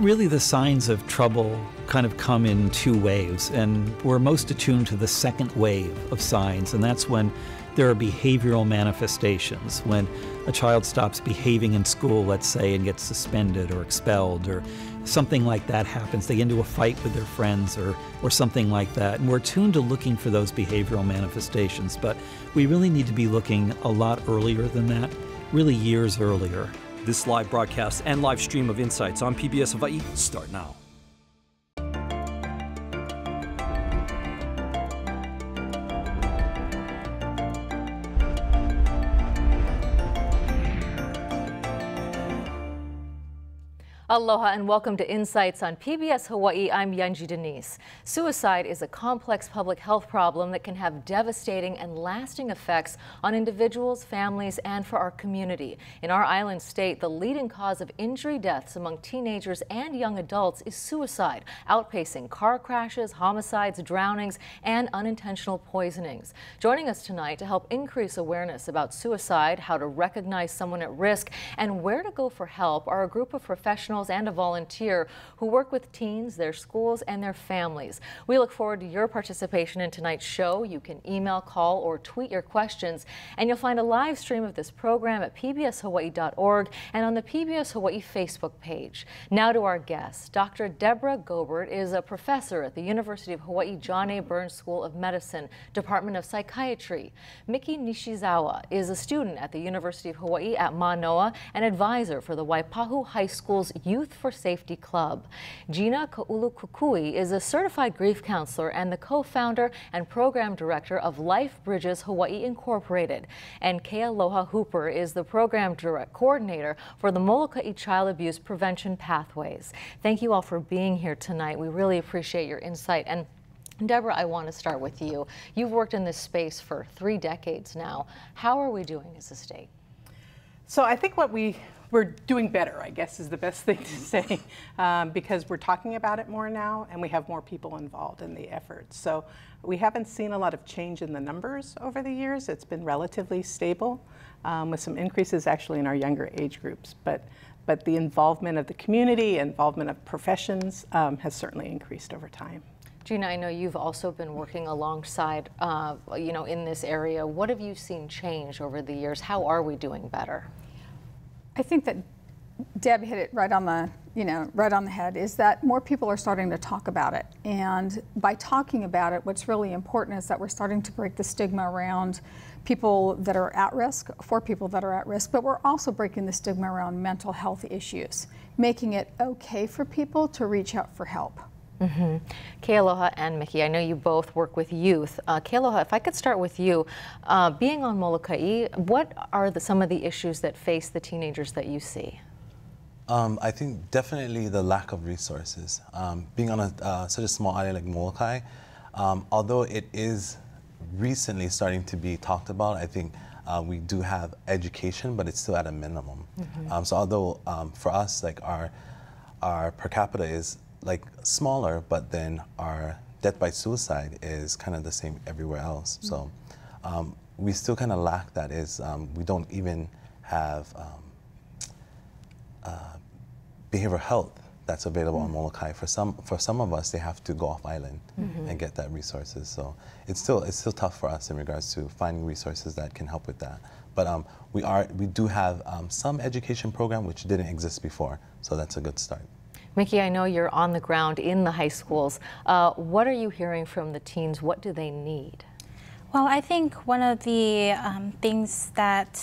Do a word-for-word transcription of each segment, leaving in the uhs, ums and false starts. really the signs of trouble kind of come in two waves, and we're most attuned to the second wave of signs, and that's when there are behavioral manifestations, when a child stops behaving in school, let's say, and gets suspended or expelled, or something like that happens. They get into a fight with their friends or, or something like that. And we're attuned to looking for those behavioral manifestations, but we really need to be looking a lot earlier than that, really years earlier. This live broadcast and live stream of Insights on P B S Hawaii start now. Aloha and welcome to Insights on P B S Hawaii. I'm Yenji Denise. Suicide is a complex public health problem that can have devastating and lasting effects on individuals, families, and for our community. In our island state, the leading cause of injury deaths among teenagers and young adults is suicide, outpacing car crashes, homicides, drownings, and unintentional poisonings. Joining us tonight to help increase awareness about suicide, how to recognize someone at risk, and where to go for help are a group of professionals and a volunteer who work with teens, their schools, and their families. We look forward to your participation in tonight's show. You can email, call, or tweet your questions, and you'll find a live stream of this program at P B S Hawaii dot org and on the P B S Hawaii Facebook page. Now to our guest. Doctor Deborah Gobert is a professor at the University of Hawaii John A. Burns School of Medicine, Department of Psychiatry. Mickey Nishizawa is a student at the University of Hawaii at Manoa and advisor for the Waipahu High School's Youth for Safety Club. Gina Kaulukukui is a certified grief counselor and the co-founder and program director of Life Bridges Hawaii Incorporated. And Kealoha Hooper is the program direct coordinator for the Moloka'i Child Abuse Prevention Pathways. Thank you all for being here tonight. We really appreciate your insight. And Deborah, I want to start with you. You've worked in this space for three decades now. How are we doing as a state? So I think what we We're doing better, I guess, is the best thing to say, um, because we're talking about it more now and we have more people involved in the effort. So we haven't seen a lot of change in the numbers over the years. It's been relatively stable, um, with some increases actually in our younger age groups. But, but the involvement of the community, involvement of professions, um, has certainly increased over time. Gina, I know you've also been working alongside, uh, you know, in this area. What have you seen change over the years? How are we doing better? I think that Deb hit it right on the, you know, right on the head, is that more people are starting to talk about it. And by talking about it, what's really important is that we're starting to break the stigma around people that are at risk, for people that are at risk, but we're also breaking the stigma around mental health issues, making it okay for people to reach out for help. Mm-hmm. Kealoha and Mickey, I know you both work with youth. Uh, Kealoha, if I could start with you. Uh, being on Moloka'i, what are the, some of the issues that face the teenagers that you see? Um, I think definitely the lack of resources. Um, being on a, uh, such a small island like Molokai, um, although it is recently starting to be talked about, I think uh, we do have education, but it's still at a minimum. Mm-hmm. um, so although um, for us, like our, our per capita is like smaller, but then our death by suicide is kind of the same everywhere else. Mm-hmm. So um, we still kind of lack that. Is um, we don't even have um, uh, behavioral health that's available mm-hmm. on Molokai. For some, for some of us, they have to go off island mm-hmm. and get that resources. So it's still it's still tough for us in regards to finding resources that can help with that. But um, we are we do have um, some education program which didn't exist before. So that's a good start. Mickey, I know you're on the ground in the high schools. Uh, what are you hearing from the teens? What do they need? Well, I think one of the um, things that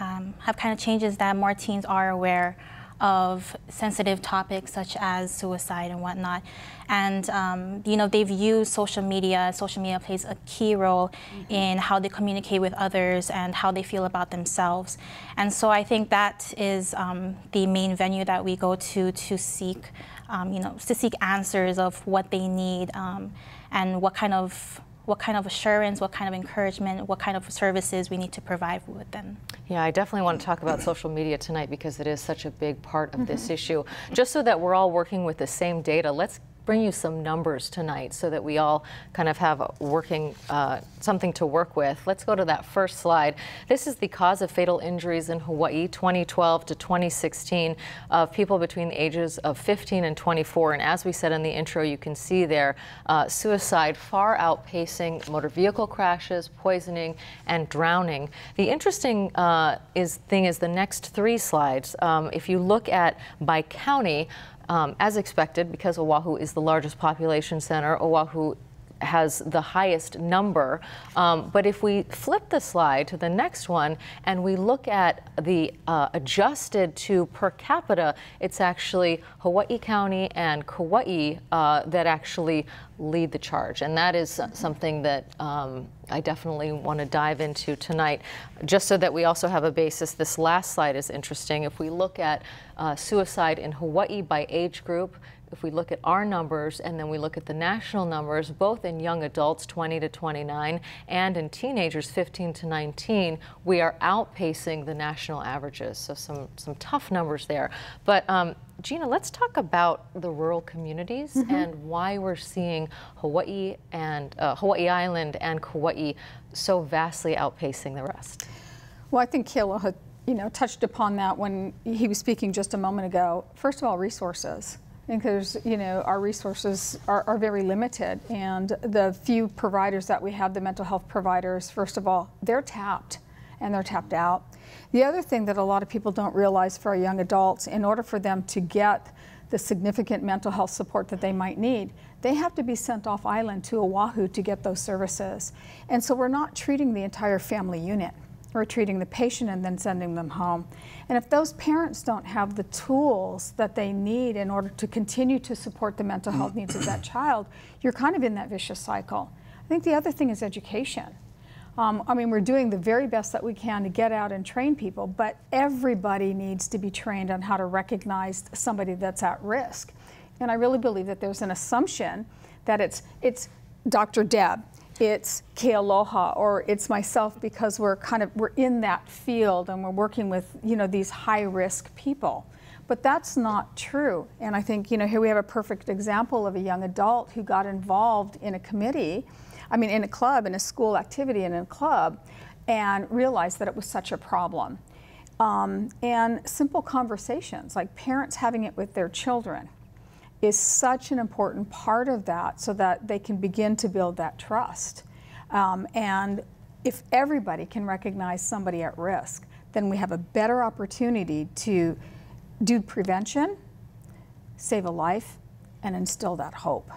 um, have kind of changed is that more teens are aware of sensitive topics such as suicide and whatnot. And, um, you know, they've used social media. Social media plays a key role mm-hmm. in how they communicate with others and how they feel about themselves. And so I think that is um, the main venue that we go to to seek, um, you know, to seek answers of what they need um, and what kind of what kind of assurance, what kind of encouragement, what kind of services we need to provide with them. Yeah, I definitely want to talk about social media tonight because it is such a big part of mm-hmm. this issue. Just so that we're all working with the same data, let's bring you some numbers tonight so that we all kind of have working uh, something to work with. Let's go to that first slide. This is the cause of fatal injuries in Hawaii twenty twelve to twenty sixteen of people between the ages of fifteen and twenty-four. And as we said in the intro, you can see there uh, suicide far outpacing motor vehicle crashes, poisoning, and drowning. The interesting uh, is thing is the next three slides. Um, if you look at by county, Um, as expected, because Oahu is the largest population center, Oahu has the highest number. Um, but if we flip the slide to the next one and we look at the uh, adjusted to per capita, it's actually Hawaii County and Kauai uh, that actually lead the charge. And that is something that um, I definitely want to dive into tonight, just so that we also have a basis. This last slide is interesting. If we look at uh, suicide in Hawaii by age group, if we look at our numbers and then we look at the national numbers, both in young adults twenty to twenty-nine and in teenagers fifteen to nineteen, we are outpacing the national averages. So some, some tough numbers there. But um, Gina, let's talk about the rural communities mm-hmm. and why we're seeing Hawaii and uh, Hawaii Island and Kauai so vastly outpacing the rest. Well, I think Kealoha, you know, touched upon that when he was speaking just a moment ago. First of all, resources. I think there's, you know, our resources are, are very limited, and the few providers that we have, the mental health providers, first of all, they're tapped, and they're tapped out. The other thing that a lot of people don't realize for our young adults, in order for them to get the significant mental health support that they might need, they have to be sent off island to Oahu to get those services. And so we're not treating the entire family unit. We're treating the patient and then sending them home. And if those parents don't have the tools that they need in order to continue to support the mental health needs of that child, you're kind of in that vicious cycle. I think the other thing is education. Um, I mean, we're doing the very best that we can to get out and train people, but everybody needs to be trained on how to recognize somebody that's at risk. And I really believe that there's an assumption that it's, it's Doctor Deb, it's Kealoha, or it's myself, because we're kind of, we're in that field and we're working with, you know, these high-risk people. But that's not true. And I think, you know, here we have a perfect example of a young adult who got involved in a committee I mean, in a club, in a school activity, in a club, and realized that it was such a problem. Um, and simple conversations, like parents having it with their children, is such an important part of that, so that they can begin to build that trust. Um, and if everybody can recognize somebody at risk, then we have a better opportunity to do prevention, save a life, and instill that hope.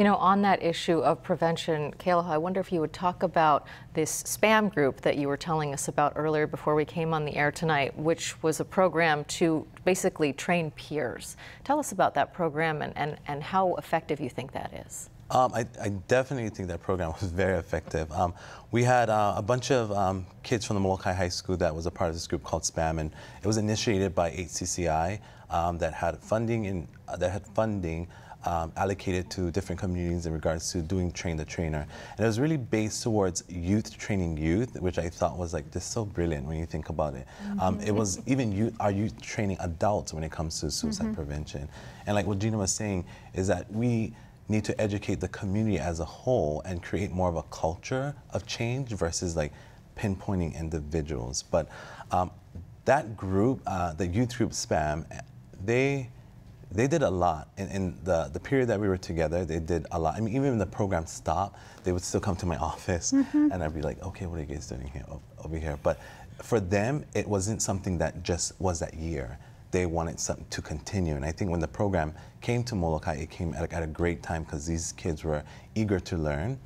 You know, on that issue of prevention, Kealoha, I wonder if you would talk about this SPAM group that you were telling us about earlier before we came on the air tonight, which was a program to basically train peers. Tell us about that program and, and, and how effective you think that is. Um, I, I definitely think that program was very effective. Um, we had uh, a bunch of um, kids from the Molokai High School that was a part of this group called SPAM, and it was initiated by H C C I um, that had funding in, uh, that had funding Um, allocated to different communities in regards to doing train the trainer. And it was really based towards youth training youth, which I thought was like just so brilliant when you think about it. Mm-hmm. um, it was even youth, our youth training adults when it comes to suicide mm-hmm. prevention. And like what Gina was saying is that we need to educate the community as a whole and create more of a culture of change versus like pinpointing individuals. But um, that group, uh, the youth group SPAM, they They did a lot. In, in the, the period that we were together, they did a lot. I mean, even when the program stopped, they would still come to my office, mm-hmm. and I'd be like, okay, what are you guys doing here, over here? But for them, it wasn't something that just was that year. They wanted something to continue. And I think when the program came to Molokai, it came at a, at a great time because these kids were eager to learn.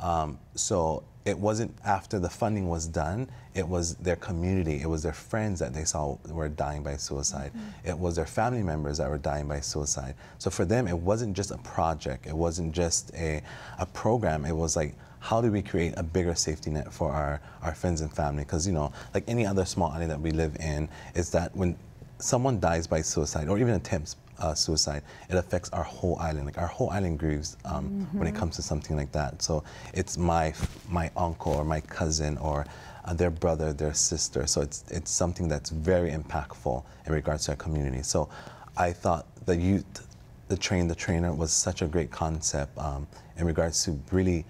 Um, so it wasn't after the funding was done, it was their community, it was their friends that they saw were dying by suicide. Mm-hmm. It was their family members that were dying by suicide. So for them, it wasn't just a project, it wasn't just a, a program, it was like, how do we create a bigger safety net for our, our friends and family? Because, you know, like any other small island that we live in, is that when someone dies by suicide, or even attempts Uh, suicide, it affects our whole island. Like our whole island grieves um, mm-hmm. when it comes to something like that. So it's my my uncle or my cousin or uh, their brother, their sister. So it's it's something that's very impactful in regards to our community. So I thought the youth, the train the trainer was such a great concept um, in regards to really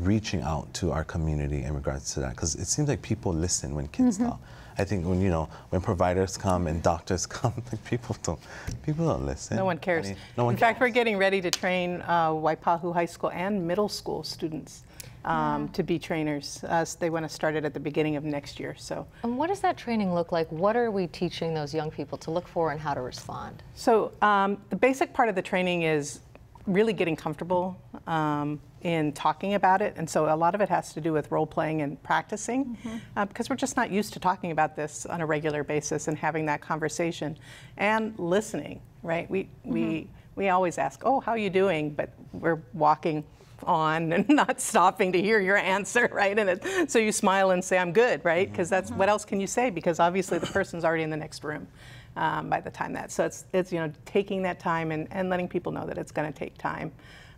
reaching out to our community in regards to that, because it seems like people listen when kids mm-hmm. talk. I think when you know when providers come and doctors come, like people don't people don't listen. No one cares. I mean, no one in cares. fact, we're getting ready to train uh, Waipahu High School and middle school students um, yeah. to be trainers. Uh, so they want to start it at the beginning of next year. So. And what does that training look like? What are we teaching those young people to look for and how to respond? So um, the basic part of the training is really getting comfortable um, in talking about it, and so a lot of it has to do with role-playing and practicing mm-hmm. uh, because we're just not used to talking about this on a regular basis and having that conversation and listening, right? We mm-hmm. we we always ask, oh, how are you doing? But we're walking on and not stopping to hear your answer, right? And it, so you smile and say, I'm good, right? Because that's mm-hmm. what else can you say, because obviously the person's already in the next room um, by the time that. So it's, it's you know, taking that time and, and letting people know that it's going to take time.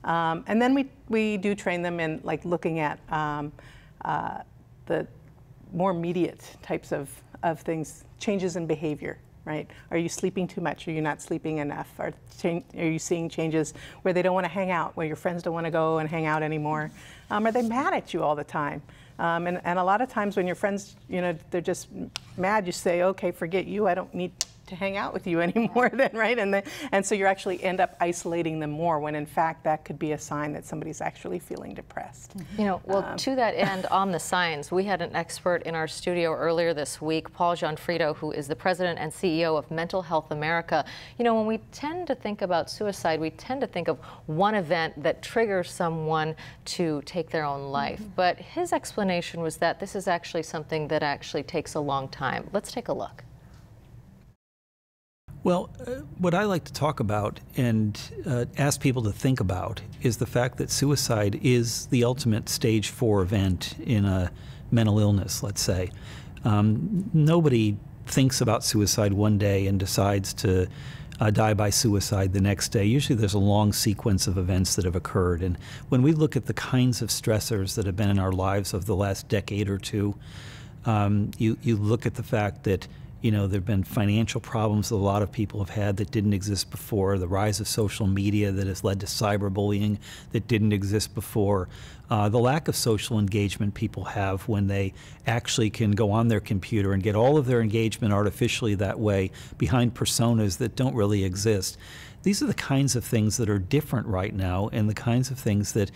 Um, and then we, we do train them in like looking at um, uh, the more immediate types of, of things, changes in behavior, right? Are you sleeping too much? Are you not sleeping enough? Are, are you seeing changes where they don't want to hang out, where your friends don't want to go and hang out anymore? Um, are they mad at you all the time? Um, and, and a lot of times when your friends, you know, they're just mad, you say, okay, forget you, I don't need to hang out with you anymore then, right? And, the, and so you actually end up isolating them more when in fact that could be a sign that somebody's actually feeling depressed. You know, well, um, to that end, on the signs, we had an expert in our studio earlier this week, Paul Gionfriddo, who is the president and C E O of Mental Health America. You know, when we tend to think about suicide, we tend to think of one event that triggers someone to take their own life. Mm-hmm. But his explanation was that this is actually something that actually takes a long time. Let's take a look. Well, uh, what I like to talk about and uh, ask people to think about is the fact that suicide is the ultimate stage four event in a mental illness, let's say. Um, nobody thinks about suicide one day and decides to uh, die by suicide the next day. Usually there's a long sequence of events that have occurred. And when we look at the kinds of stressors that have been in our lives over the last decade or two, um, you, you look at the fact that you know, there have been financial problems that a lot of people have had that didn't exist before, the rise of social media that has led to cyberbullying that didn't exist before, uh, the lack of social engagement people have when they actually can go on their computer and get all of their engagement artificially that way behind personas that don't really exist. These are the kinds of things that are different right now and the kinds of things that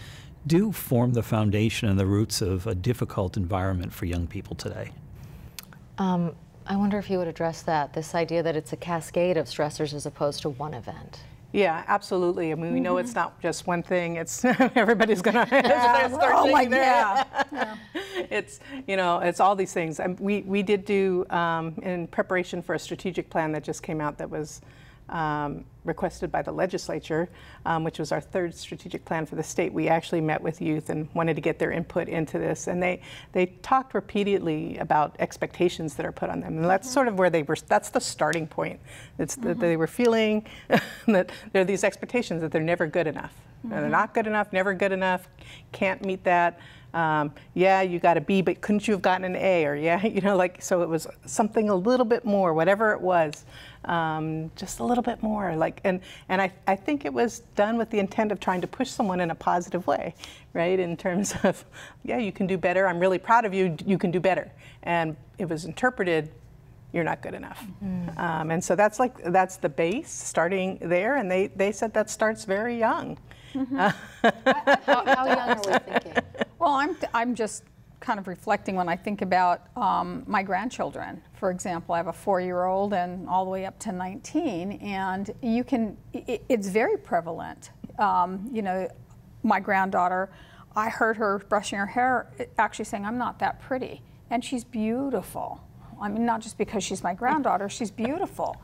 do form the foundation and the roots of a difficult environment for young people today. Um, I wonder if you would address that, this idea that it's a cascade of stressors as opposed to one event. Yeah, absolutely. I mean, we know mm-hmm. it's not just one thing. It's everybody's going to yeah. start oh my there. Yeah. yeah. It's, you know, it's all these things. And we, we did do, um, in preparation for a strategic plan that just came out that was um, requested by the legislature, um, which was our third strategic plan for the state, we actually met with youth and wanted to get their input into this. And they, they talked repeatedly about expectations that are put on them. And that's sort of where they were, that's the starting point. It's mm-hmm. that they were feeling that there are these expectations that they're never good enough. Mm-hmm. And they're not good enough, never good enough, can't meet that. Um, yeah, you got a B, but couldn't you have gotten an A? Or yeah, you know, like, so it was something a little bit more, whatever it was, um, just a little bit more. Like, And, and I, I think it was done with the intent of trying to push someone in a positive way, right? In terms of, yeah, you can do better. I'm really proud of you. You can do better. And it was interpreted, you're not good enough. Mm-hmm. um, and so that's like, that's the base, starting there. And they, they said that starts very young. Mm-hmm. uh, how, how young are we thinking? Well, I'm, I'm just kind of reflecting when I think about um, my grandchildren. For example, I have a four-year-old and all the way up to nineteen, and you can, it, it's very prevalent. Um, you know, my granddaughter, I heard her brushing her hair actually saying, I'm not that pretty, and she's beautiful. I mean, not just because she's my granddaughter, she's beautiful.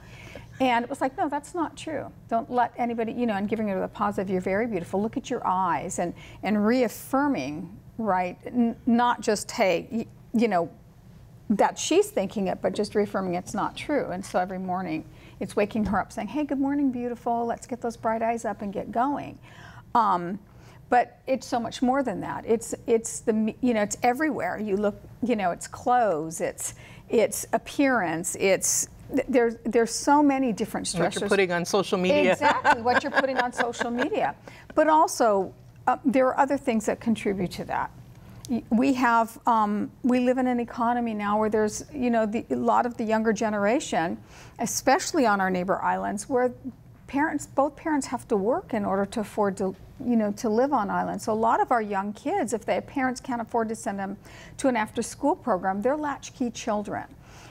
And it was like, no, that's not true. Don't let anybody, you know, and giving her the positive, you're very beautiful, look at your eyes, and, and reaffirming, right, N not just, hey, you, you know, that she's thinking it, but just reaffirming it's not true. And so every morning it's waking her up saying, hey, good morning, beautiful, let's get those bright eyes up and get going. Um, but it's so much more than that. It's, it's the, you know, it's everywhere. You look, you know, it's clothes, it's, it's appearance, it's There's, there's so many different stressors. What you're putting on social media. Exactly, what you're putting on social media. But also, uh, there are other things that contribute to that. We have, um, we live in an economy now where there's, you know, the, a lot of the younger generation, especially on our neighbor islands, where parents, both parents have to work in order to afford to, you know, to live on islands. So a lot of our young kids, if their parents can't afford to send them to an after-school program, they're latchkey children.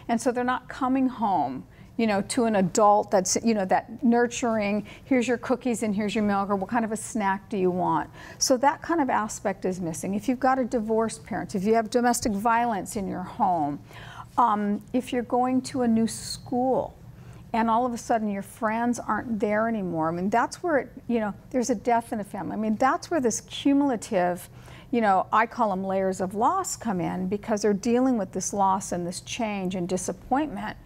And so they're not coming home, you know, to an adult that's, you know, that nurturing, here's your cookies and here's your milk, or what kind of a snack do you want? So that kind of aspect is missing. If you've got a divorced parent, if you have domestic violence in your home, um, if you're going to a new school and all of a sudden your friends aren't there anymore, I mean, that's where, it, you know, there's a death in a family. I mean, that's where this cumulative, you know, I call them layers of loss come in, because they're dealing with this loss and this change and disappointment.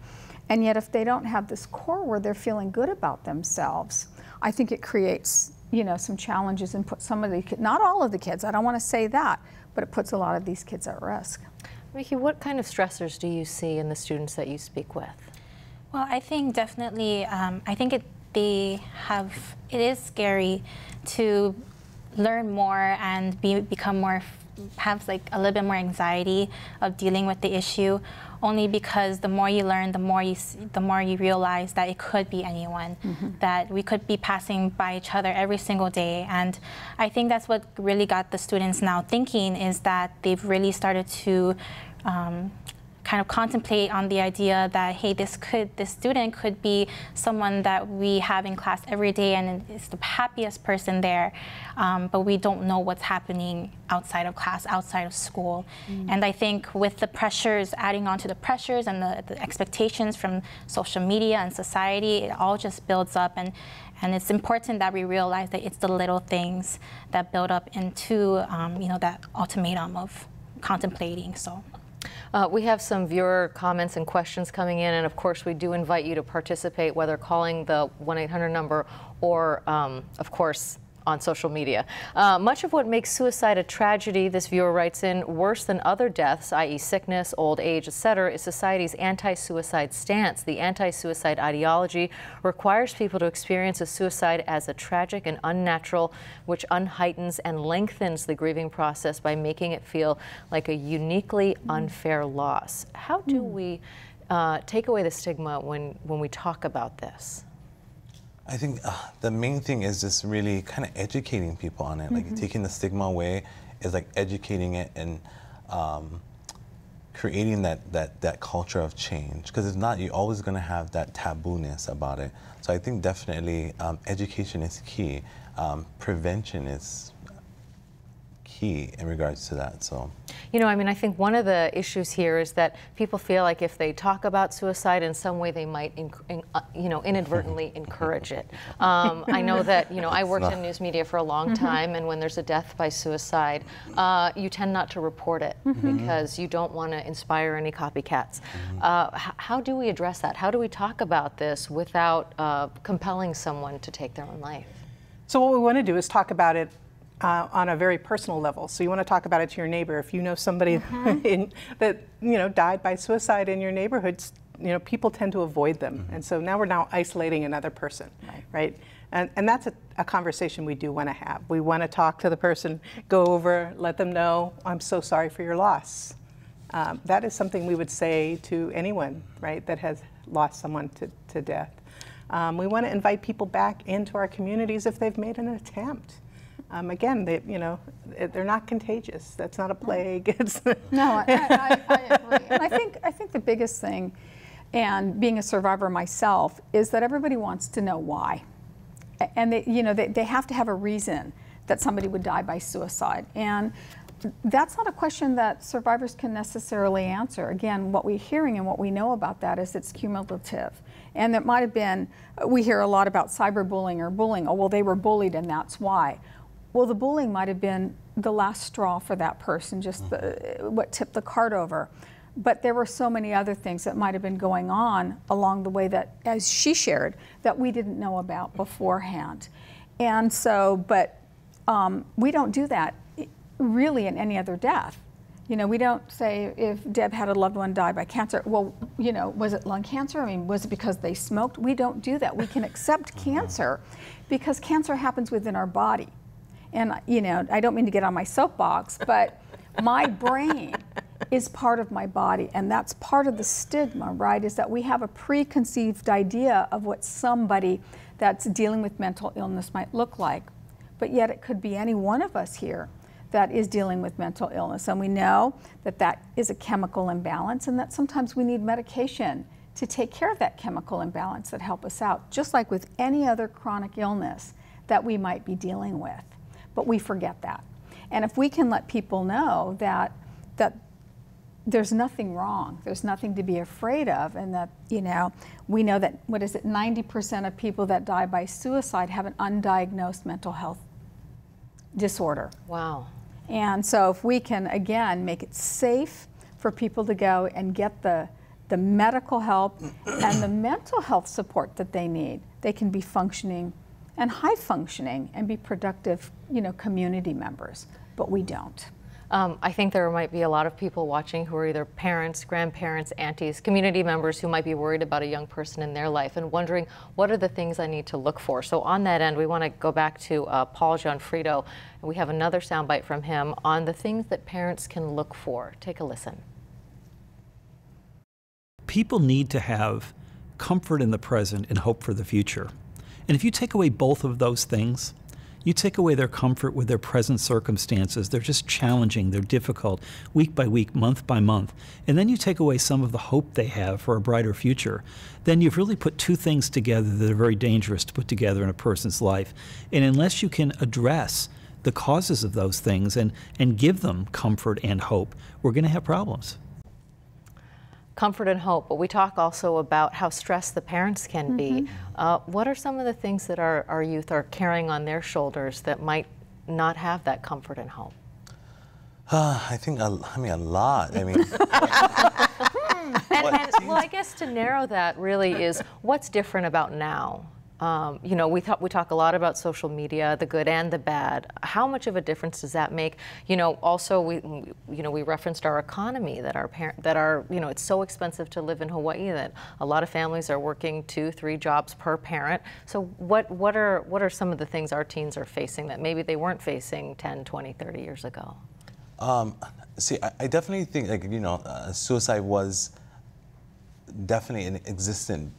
And yet if they don't have this core where they're feeling good about themselves, I think it creates, you know, some challenges and puts some of the, not all of the kids, I don't want to say that, but it puts a lot of these kids at risk. Mickey, what kind of stressors do you see in the students that you speak with? Well, I think definitely, um, I think it, they have, it is scary to learn more and be, become more, have like a little bit more anxiety of dealing with the issue, only because the more you learn, the more you see, the more you realize that it could be anyone, mm-hmm. that we could be passing by each other every single day. And I think that's what really got the students now thinking, is that they've really started to um, kind of contemplate on the idea that, hey, this could, this student could be someone that we have in class every day and is the happiest person there, um, but we don't know what's happening outside of class, outside of school. Mm. And I think with the pressures, adding on to the pressures and the, the expectations from social media and society, it all just builds up. And, and it's important that we realize that it's the little things that build up into um, you know, that ultimatum of contemplating. So. Uh, we have some viewer comments and questions coming in, and of course we do invite you to participate, whether calling the one eight hundred number or, um, of course, on social media. Uh, much of what makes suicide a tragedy, this viewer writes in, worse than other deaths, that is sickness, old age, et cetera, is society's anti-suicide stance. The anti-suicide ideology requires people to experience a suicide as a tragic and unnatural, which unheightens and lengthens the grieving process by making it feel like a uniquely unfair mm. loss. How do mm. we uh, take away the stigma when, when we talk about this? I think uh, the main thing is just really kind of educating people on it. Like mm-hmm. taking the stigma away is like educating it and um, creating that, that, that culture of change. Because if not, you're always going to have that taboo-ness about it. So I think definitely um, education is key. Um, prevention is key in regards to that. So. You know, I mean, I think one of the issues here is that people feel like if they talk about suicide in some way, they might, in, in, uh, you know, inadvertently encourage it. Um, I know that, you know, I worked in news media for a long time, and when there's a death by suicide, uh, you tend not to report it because you don't want to inspire any copycats. Uh, how do we address that? How do we talk about this without uh, compelling someone to take their own life? So what we want to do is talk about it Uh, on a very personal level. So you want to talk about it to your neighbor. If you know somebody mm-hmm. in, that, you know, died by suicide in your neighborhood, you know, people tend to avoid them. Mm-hmm. And so now we're now isolating another person, right? right? And, and that's a, a conversation we do want to have. We want to talk to the person, go over, let them know, I'm so sorry for your loss. Um, that is something we would say to anyone, right, that has lost someone to, to death. Um, we want to invite people back into our communities if they've made an attempt. Um, again, they, you know, they're not contagious. That's not a plague. It's no, I, I, I agree. And I think, I think the biggest thing, and being a survivor myself, is that everybody wants to know why. And, they, you know, they, they have to have a reason that somebody would die by suicide. And that's not a question that survivors can necessarily answer. Again, what we're hearing and what we know about that is it's cumulative. And it might have been, we hear a lot about cyberbullying or bullying. Oh, well, they were bullied and that's why. Well, the bullying might have been the last straw for that person, just the, what tipped the cart over. But there were so many other things that might have been going on along the way that, as she shared, that we didn't know about beforehand. And so, but um, we don't do that really in any other death. You know, we don't say if Deb had a loved one die by cancer, well, you know, was it lung cancer? I mean, was it because they smoked? We don't do that. We can accept cancer because cancer happens within our body. And, you know, I don't mean to get on my soapbox, but my brain is part of my body, and that's part of the stigma, right, is that we have a preconceived idea of what somebody that's dealing with mental illness might look like. But yet it could be any one of us here that is dealing with mental illness, and we know that that is a chemical imbalance and that sometimes we need medication to take care of that chemical imbalance that help us out, just like with any other chronic illness that we might be dealing with. But we forget that. And if we can let people know that that there's nothing wrong, there's nothing to be afraid of, and that, you know, we know that, what is it, ninety percent of people that die by suicide have an undiagnosed mental health disorder. Wow. And so if we can, again, make it safe for people to go and get the, the medical help and the mental health support that they need, they can be functioning and high functioning and be productive, you know, community members, but we don't. Um, I think there might be a lot of people watching who are either parents, grandparents, aunties, community members who might be worried about a young person in their life and wondering, what are the things I need to look for? So on that end, we want to go back to uh, Paul Gionfriddo. We have another soundbite from him on the things that parents can look for. Take a listen. People need to have comfort in the present and hope for the future. And if you take away both of those things, you take away their comfort with their present circumstances. They're just challenging, they're difficult, week by week, month by month. And then you take away some of the hope they have for a brighter future. Then you've really put two things together that are very dangerous to put together in a person's life. And unless you can address the causes of those things and, and give them comfort and hope, we're going to have problems. Comfort and hope, but we talk also about how stressed the parents can mm-hmm. be. Uh, what are some of the things that our, our youth are carrying on their shoulders that might not have that comfort and hope? Uh, I think, a, I mean, a lot. I mean, and, and, well, I guess to narrow that really is what's different about now. Um, you know, we, th we talk a lot about social media, the good and the bad. How much of a difference does that make? You know, also, we, you know, we referenced our economy, that our parent, that our, you know, it's so expensive to live in Hawaii that a lot of families are working two, three jobs per parent. So what, what are, what are some of the things our teens are facing that maybe they weren't facing ten, twenty, thirty years ago? Um, see, I, I definitely think, like, you know, uh, suicide was definitely an existent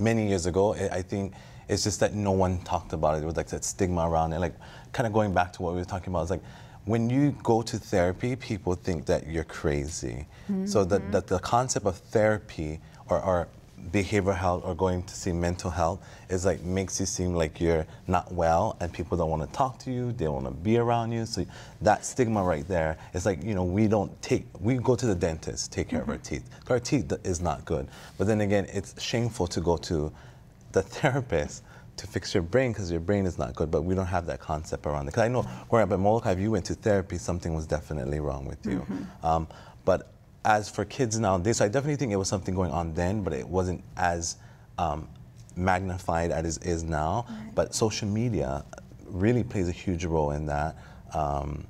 many years ago. I think it's just that no one talked about it. There was like that stigma around it. Like, kind of going back to what we were talking about, it's like when you go to therapy, people think that you're crazy. Mm-hmm. So that, that the concept of therapy or, or behavioral health or going to see mental health is like makes you seem like you're not well, and people don't want to talk to you, they want to be around you. So that stigma right there, it's like, you know, we don't take, we go to the dentist, take care mm-hmm. of our teeth. Our teeth is not good. But then again, it's shameful to go to the therapist to fix your brain because your brain is not good, but we don't have that concept around it. Because I know where up at Molokai, if you went to therapy, something was definitely wrong with you. Mm-hmm. um, but as for kids nowadays, so I definitely think it was something going on then, but it wasn't as um, magnified as it is now. Right. But social media really plays a huge role in that. Um,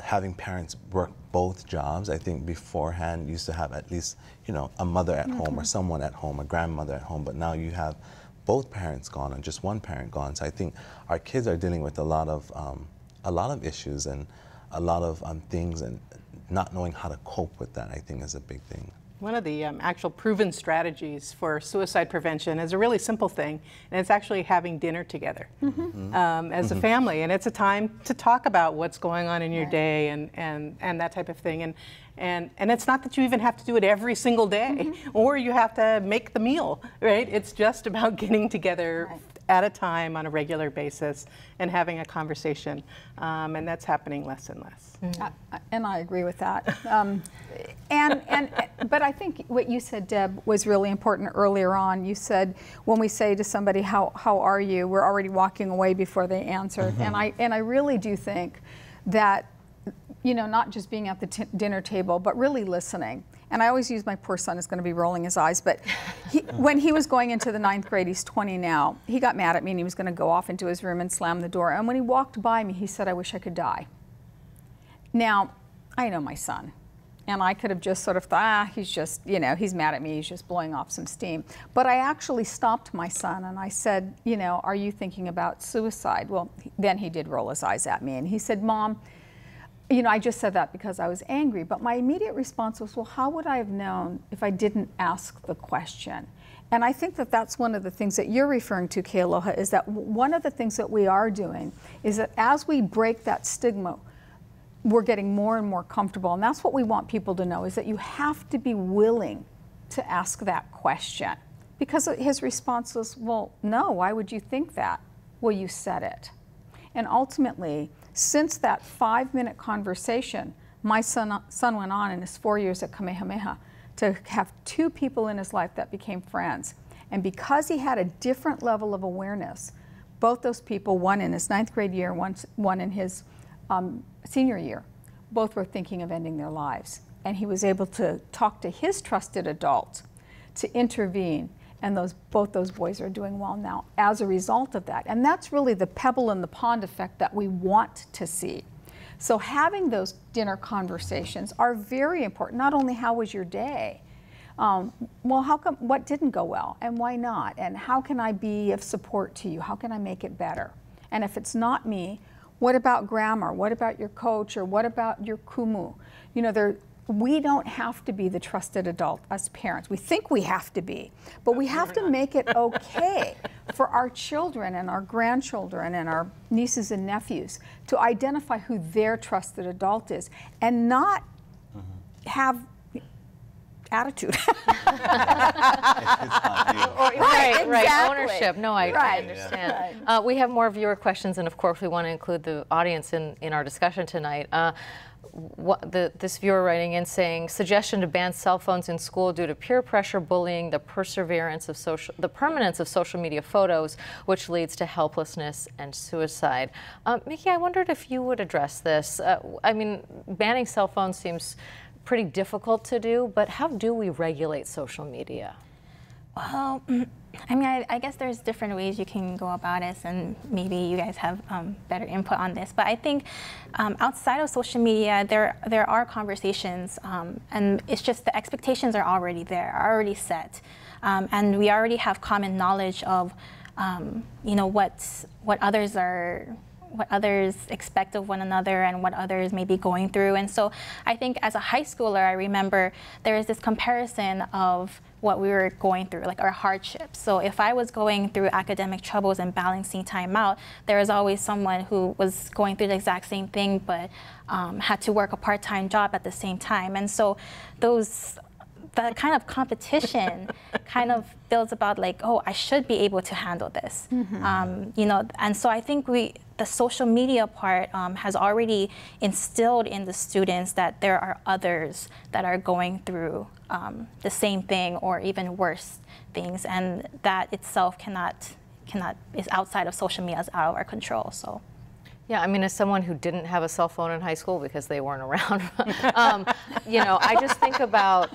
having parents work both jobs, I think beforehand you used to have at least, you know, a mother at okay. home or someone at home, a grandmother at home, but now you have both parents gone and just one parent gone. So I think our kids are dealing with a lot of, um, a lot of issues and a lot of um, things, and not knowing how to cope with that, I think, is a big thing. One of the um, actual proven strategies for suicide prevention is a really simple thing, and it's actually having dinner together mm-hmm. Mm-hmm. Um, as mm-hmm. a family. And it's a time to talk about what's going on in your right. day and, and, and that type of thing. And, and, and it's not that you even have to do it every single day, mm-hmm. or you have to make the meal, right? It's just about getting together right. at a time on a regular basis and having a conversation. Um, and that's happening less and less. Mm. Uh, and I agree with that. Um, and, and, but I think what you said, Deb, was really important earlier on. You said, when we say to somebody, how, how are you? We're already walking away before they answer. Mm-hmm. And I, and I really do think that, you know, not just being at the t dinner table, but really listening. And I always use, my poor son is going to be rolling his eyes, but he, when he was going into the ninth grade, he's twenty now, he got mad at me and he was going to go off into his room and slam the door. And when he walked by me, he said, I wish I could die. Now, I know my son, and I could have just sort of thought, ah, he's just, you know, he's mad at me, he's just blowing off some steam. But I actually stopped my son and I said, you know, are you thinking about suicide? Well, then he did roll his eyes at me, and he said, Mom, you know, I just said that because I was angry. But my immediate response was, well, how would I have known if I didn't ask the question? And I think that that's one of the things that you're referring to, Kealoha, is that one of the things that we are doing is that as we break that stigma, we're getting more and more comfortable. And that's what we want people to know, is that you have to be willing to ask that question. Because his response was, well, no, why would you think that? Well, you said it. And ultimately, since that five-minute conversation, my son, son went on in his four years at Kamehameha to have two people in his life that became friends. And because he had a different level of awareness, both those people, one in his ninth grade year, one, one in his um, senior year, both were thinking of ending their lives. And he was able to talk to his trusted adult to intervene. And those, both those boys are doing well now as a result of that. And that's really the pebble in the pond effect that we want to see. So having those dinner conversations are very important. Not only how was your day, um, well, how come, what didn't go well and why not? And how can I be of support to you? How can I make it better? And if it's not me, what about grammar? What about your coach? Or what about your kumu? You know, there, we don't have to be the trusted adult, us parents. We think we have to be, but we have to make it okay for our children and our grandchildren and our nieces and nephews to identify who their trusted adult is and not mm-hmm. have attitude. Right, right, exactly. Ownership. No, I, right. I understand. Right. Uh, we have more viewer questions, and of course we want to include the audience in, in our discussion tonight. Uh, What the, this viewer writing in saying, suggestion to ban cell phones in school due to peer pressure, bullying, the perseverance of social, the permanence of social media photos, which leads to helplessness and suicide. Um, Mickey, I wondered if you would address this. Uh, I mean, banning cell phones seems pretty difficult to do, but how do we regulate social media? Well, I mean, I, I guess there's different ways you can go about this, and maybe you guys have um, better input on this. But I think um, outside of social media, there there are conversations, um, and it's just the expectations are already there, are already set, um, and we already have common knowledge of, um, you know, what what others are. what others expect of one another and what others may be going through. And so I think as a high schooler, I remember there is this comparison of what we were going through, like our hardships. So if I was going through academic troubles and balancing time out, there was always someone who was going through the exact same thing but um, had to work a part-time job at the same time. And so those that kind of competition kind of builds about like, oh, I should be able to handle this. Mm-hmm. um, you know, and so I think we, the social media part um, has already instilled in the students that there are others that are going through um, the same thing or even worse things, and that itself cannot, cannot is outside of social media, is out of our control. So. Yeah, I mean, as someone who didn't have a cell phone in high school because they weren't around, um, you know, I just think about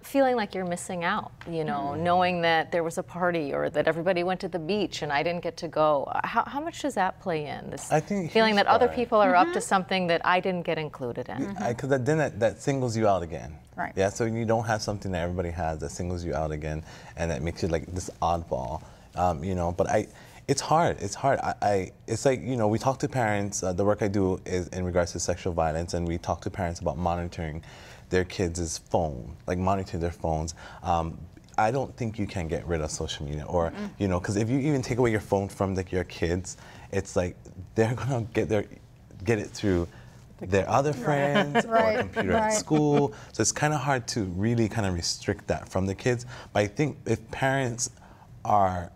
feeling like you're missing out, you know, mm. knowing that there was a party or that everybody went to the beach and I didn't get to go. How, how much does that play in? This I think feeling that other people are mm-hmm. up to something that I didn't get included in. Because mm-hmm. then that, that singles you out again. Right. Yeah, so you don't have something that everybody has that singles you out again, and that makes you like this oddball, um, you know, but I... It's hard. It's hard. I, I, it's like, you know, we talk to parents. Uh, the work I do is in regards to sexual violence, and we talk to parents about monitoring their kids' phone, like monitoring their phones. Um, I don't think you can get rid of social media, or, mm-hmm. you know, because if you even take away your phone from like your kids, it's like they're gonna get their, get it through their other friends right. or a computer right. at school. So it's kind of hard to really kind of restrict that from the kids. But I think if parents are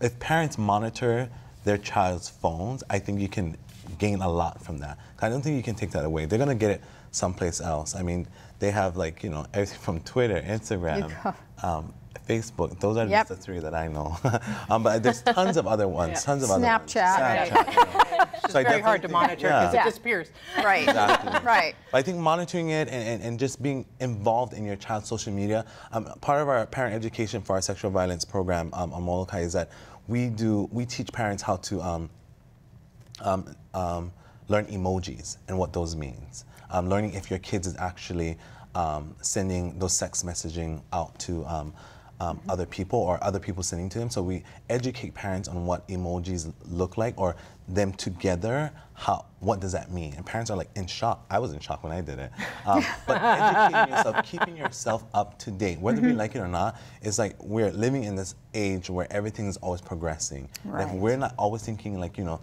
If parents monitor their child's phones, I think you can gain a lot from that. I don't think you can take that away. They're gonna get it someplace else. I mean, they have like, you know, everything from Twitter, Instagram, um, Facebook. Those are yep. just the three that I know. um, but there's tons of other ones, yeah. tons of Snapchat. Other ones. Snapchat. Snapchat. You know. It's so very hard to monitor because yeah. it disappears. Right. Exactly. Right. But I think monitoring it and, and, and just being involved in your child's social media. Um, part of our parent education for our sexual violence program um, on Molokai is that we do we teach parents how to um, um, um, learn emojis and what those means. Um, learning if your kids is actually um, sending those sex messaging out to um, um, mm-hmm. other people, or other people sending to them. So we educate parents on what emojis look like, or them together, how, what does that mean? And parents are like in shock. I was in shock when I did it. Um, but educating yourself, keeping yourself up to date, whether mm-hmm. we like it or not, it's like we're living in this age where everything's always progressing. Right. And if we're not always thinking like, you know,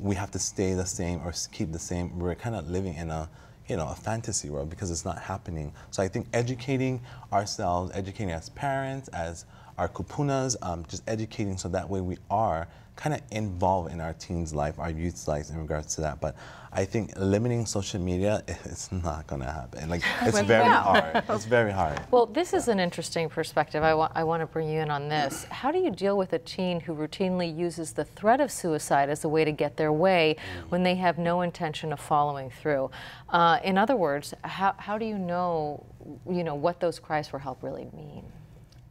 we have to stay the same or keep the same, we're kind of living in a, you know, a fantasy world because it's not happening. So I think educating ourselves, educating as parents, as our kupunas, um, just educating so that way we are kind of involved in our teens' life, our youth's lives in regards to that. But I think limiting social media, it's not going to happen. Like, it's very yeah. hard. It's very hard. Well, this yeah. is an interesting perspective. I, wa I want to bring you in on this. How do you deal with a teen who routinely uses the threat of suicide as a way to get their way when they have no intention of following through? Uh, in other words, how, how do you know, you know, what those cries for help really mean?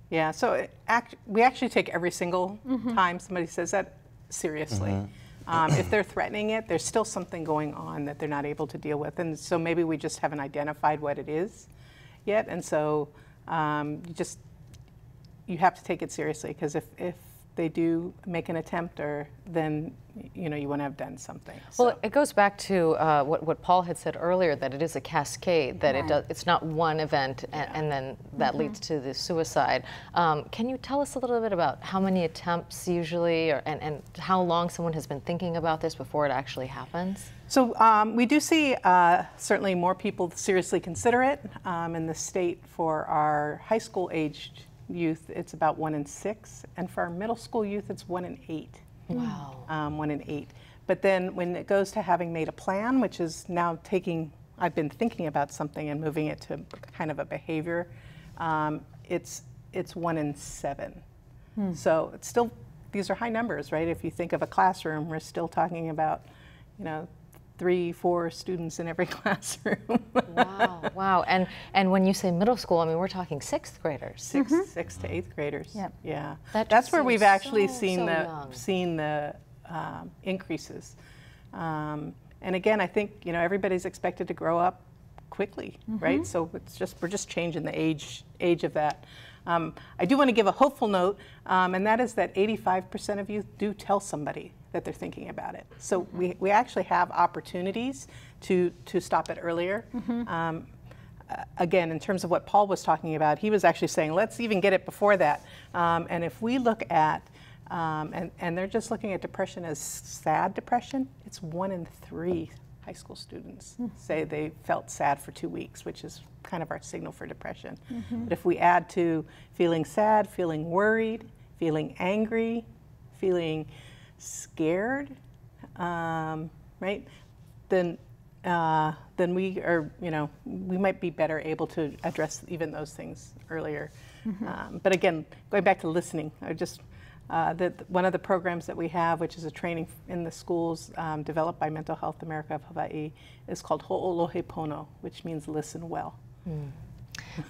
Yeah, so it act, we actually take every single mm-hmm. time somebody says that seriously. Mm-hmm. um, if they're threatening it, there's still something going on that they're not able to deal with. And so maybe we just haven't identified what it is yet. And so um, you just, you have to take it seriously, because if, if they do make an attempt, or then you know you want to have done something. Well, so. It goes back to uh, what what Paul had said earlier, that it is a cascade, that right. it does, it's not one event, yeah. and, and then that mm-hmm. leads to the suicide. Um, can you tell us a little bit about how many attempts usually, or and and how long someone has been thinking about this before it actually happens? So um, we do see uh, certainly more people seriously consider it um, in the state. For our high school aged youth, it's about one in six, and for our middle school youth, it's one in eight. Wow. Um, one in eight. But then when it goes to having made a plan, which is now taking, I've been thinking about something and moving it to kind of a behavior, um, it's it's one in seven. Hmm. So it's still, these are high numbers, right? If you think of a classroom, we're still talking about, you know, three, four students in every classroom. Wow, wow. And and when you say middle school, I mean, we're talking sixth graders. Sixth, mm-hmm. sixth to eighth graders. Yep. Yeah. That That's where we've actually so, seen, so the, seen the um, increases. Um, and again, I think, you know, everybody's expected to grow up quickly, mm-hmm. right? So it's just, we're just changing the age, age of that. Um, I do want to give a hopeful note, um, and that is that eighty-five percent of youth do tell somebody that they're thinking about it. So mm-hmm. we, we actually have opportunities to, to stop it earlier. Mm-hmm. um, again, in terms of what Paul was talking about, he was actually saying, let's even get it before that. Um, and if we look at, um, and, and they're just looking at depression as sad depression, it's one in three high school students mm-hmm. say they felt sad for two weeks, which is kind of our signal for depression. Mm-hmm. But if we add to feeling sad, feeling worried, feeling angry, feeling scared, um, right? Then, uh, then we are, you know, we might be better able to address even those things earlier. Mm-hmm. um, but again, going back to listening, I just uh, that one of the programs that we have, which is a training in the schools um, developed by Mental Health America of Hawaii, is called Ho'olohe pono, which means listen well. Mm.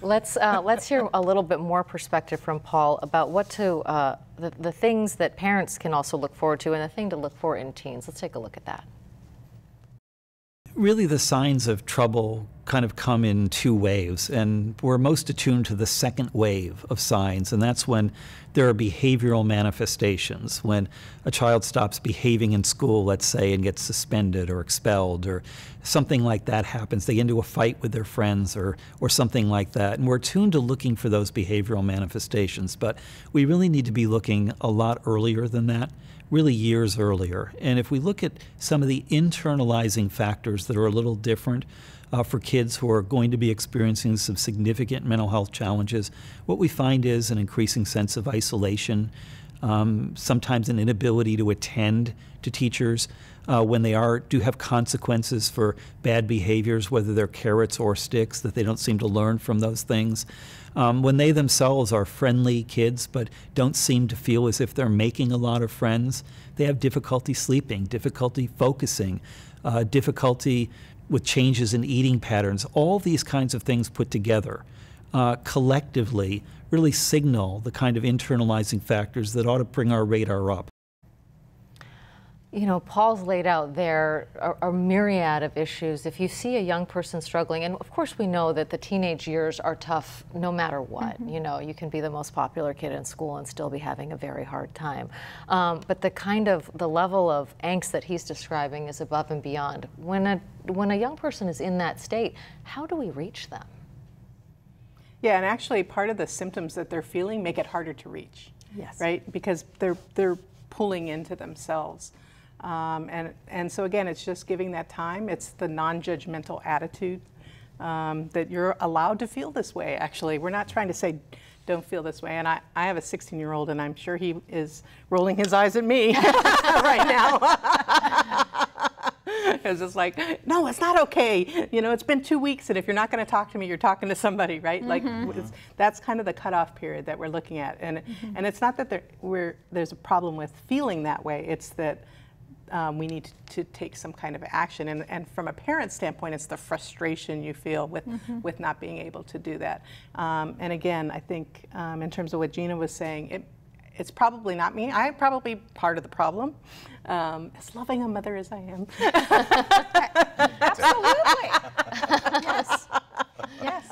Let's uh, let's hear a little bit more perspective from Paul about what to uh, the, the things that parents can also look forward to, and the thing to look for in teens. Let's take a look at that. Really, the signs of trouble kind of come in two waves, and we're most attuned to the second wave of signs, and that's when there are behavioral manifestations, when a child stops behaving in school, let's say, and gets suspended or expelled, or something like that happens. They get into a fight with their friends, or, or something like that, and we're attuned to looking for those behavioral manifestations, but we really need to be looking a lot earlier than that, really years earlier. And if we look at some of the internalizing factors that are a little different Uh, for kids who are going to be experiencing some significant mental health challenges, what we find is an increasing sense of isolation, um, sometimes an inability to attend to teachers uh, when they are do have consequences for bad behaviors, whether they're carrots or sticks, that they don't seem to learn from those things. Um, when they themselves are friendly kids but don't seem to feel as if they're making a lot of friends, they have difficulty sleeping, difficulty focusing, uh, difficulty with changes in eating patterns. All these kinds of things put together uh, collectively really signal the kind of internalizing factors that ought to bring our radar up. you know, Paul's laid out there a, a myriad of issues. If you see a young person struggling, and of course we know that the teenage years are tough no matter what. Mm-hmm. You know, you can be the most popular kid in school and still be having a very hard time. Um, but the kind of, the level of angst that he's describing is above and beyond. When a, when a young person is in that state, how do we reach them? Yeah, and actually part of the symptoms that they're feeling make it harder to reach. Yes. Right? Because they're, they're pulling into themselves. Um, and, and so again, it's just giving that time. It's the non-judgmental attitude um, that you're allowed to feel this way, actually. We're not trying to say, don't feel this way. And I, I have a sixteen-year-old, and I'm sure he is rolling his eyes at me right now. It's just like, no, it's not okay. You know, it's been two weeks, and if you're not going to talk to me, you're talking to somebody, right? Mm-hmm. Like, yeah. it's, that's kind of the cutoff period that we're looking at. And, mm-hmm. and it's not that there, we're, there's a problem with feeling that way. It's that Um, we need to, to take some kind of action. And, and from a parent's standpoint, it's the frustration you feel with, mm-hmm. with not being able to do that. Um, and again, I think um, in terms of what Gina was saying, it, it's probably not me. I'm probably part of the problem, um, as loving a mother as I am. Absolutely. Yes. Yes.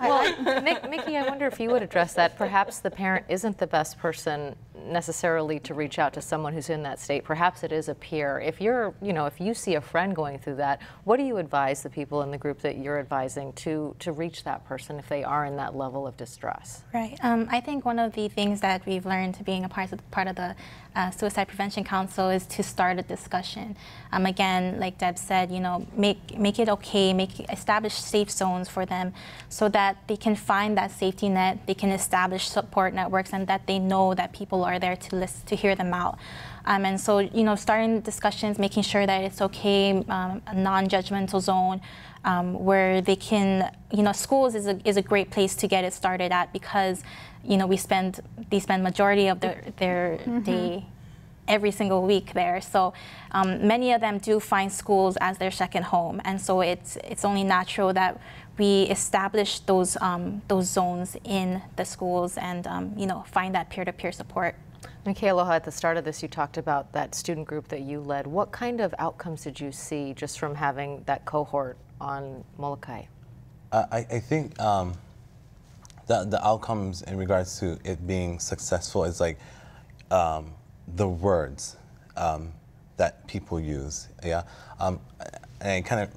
Well, Mick, Mickey, I wonder if you would address that. Perhaps the parent isn't the best person necessarily to reach out to someone who's in that state. Perhaps it is a peer. If you're, you know, if you see a friend going through that, what do you advise the people in the group that you're advising to to reach that person if they are in that level of distress? Right. Um, I think one of the things that we've learned to being a part of the, part of the uh, Suicide Prevention Council is to start a discussion. Um, again, like Deb said, you know, make make it okay. Make establish safe zones for them so that they can find that safety net, they can establish support networks, and that they know that people are there to listen, to hear them out. Um, and so, you know, starting discussions, making sure that it's okay, um, a non-judgmental zone um, where they can, you know, schools is a, is a great place to get it started at because, you know, we spend, they spend majority of their, their mm-hmm. day every single week there. So um, many of them do find schools as their second home. And so it's, it's only natural that we establish those, um, those zones in the schools and um, you know, find that peer-to-peer support. Kealoha, at the start of this, you talked about that student group that you led. What kind of outcomes did you see just from having that cohort on Molokai? Uh, I, I think um, the, the outcomes in regards to it being successful is like um, the words um, that people use, yeah? Um, and I kind of